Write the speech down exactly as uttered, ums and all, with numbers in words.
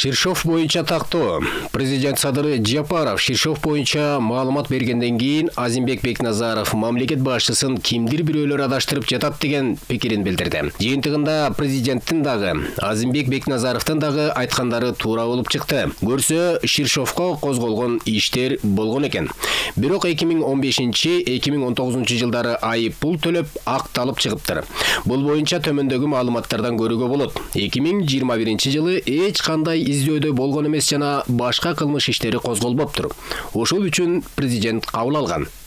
Shirshov bo'yicha taqto. Prezident Sadır Jeparov Shirshov bo'yicha ma'lumot bergandan keyin Azimbek Beknazarov mamlakat boshchisin kimdir birovlar adashtirib jatat degan fikirini bildirdi. Jeyintig'inda prezidentning dag'i, Azimbek Beknazarovning dag'i aytganlari to'g'ri bo'lib chiqdi. Ko'rsa Shirshovga qo'zg'olgan ishlar bo'lgan ekan. Biroq ikki ming o'n beshinchi ikki ming o'n to'qqizinchi yillari ayib pul to'lib, aqtalib chiqibdir. Bul bo'yicha tömündögü ma'lumotlardan görüge bo'ladi. ikki ming yigirma birinchi yılı hech qanday izdöödö bolgon emes jana başka kılmış işleri qo'zg'olboptur. Oşul üçün prezident qabul algan.